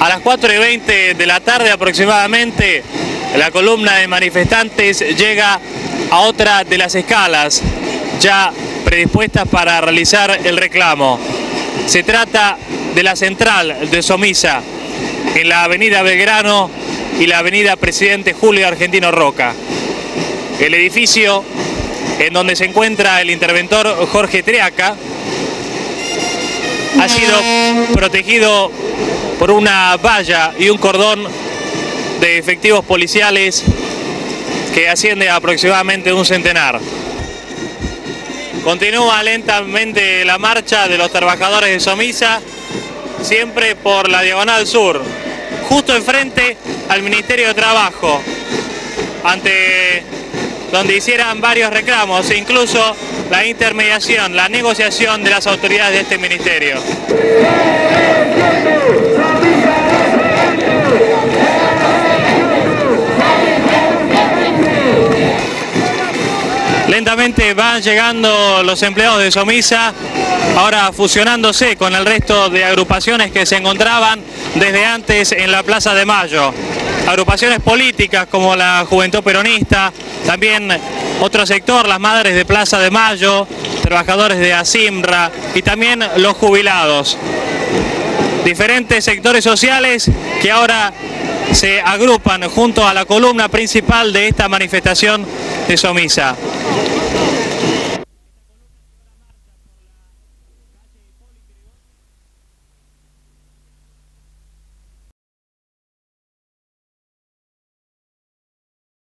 A las 4:20 de la tarde aproximadamente, la columna de manifestantes llega a otra de las escalas ya predispuestas para realizar el reclamo. Se trata de la central de Somisa, en la avenida Belgrano y la avenida Presidente Julio Argentino Roca. El edificio en donde se encuentra el interventor Jorge Triaca ha sido protegido por una valla y un cordón de efectivos policiales que asciende a aproximadamente un centenar. Continúa lentamente la marcha de los trabajadores de Somisa, siempre por la Diagonal Sur, justo enfrente al Ministerio de Trabajo, donde hicieran varios reclamos, incluso la intermediación, la negociación de las autoridades de este ministerio. Lentamente van llegando los empleados de Somisa, ahora fusionándose con el resto de agrupaciones que se encontraban desde antes en la Plaza de Mayo. Agrupaciones políticas como la Juventud Peronista, también otro sector, las Madres de Plaza de Mayo, trabajadores de Asimra y también los jubilados. Diferentes sectores sociales que ahora se agrupan junto a la columna principal de esta manifestación de Somisa.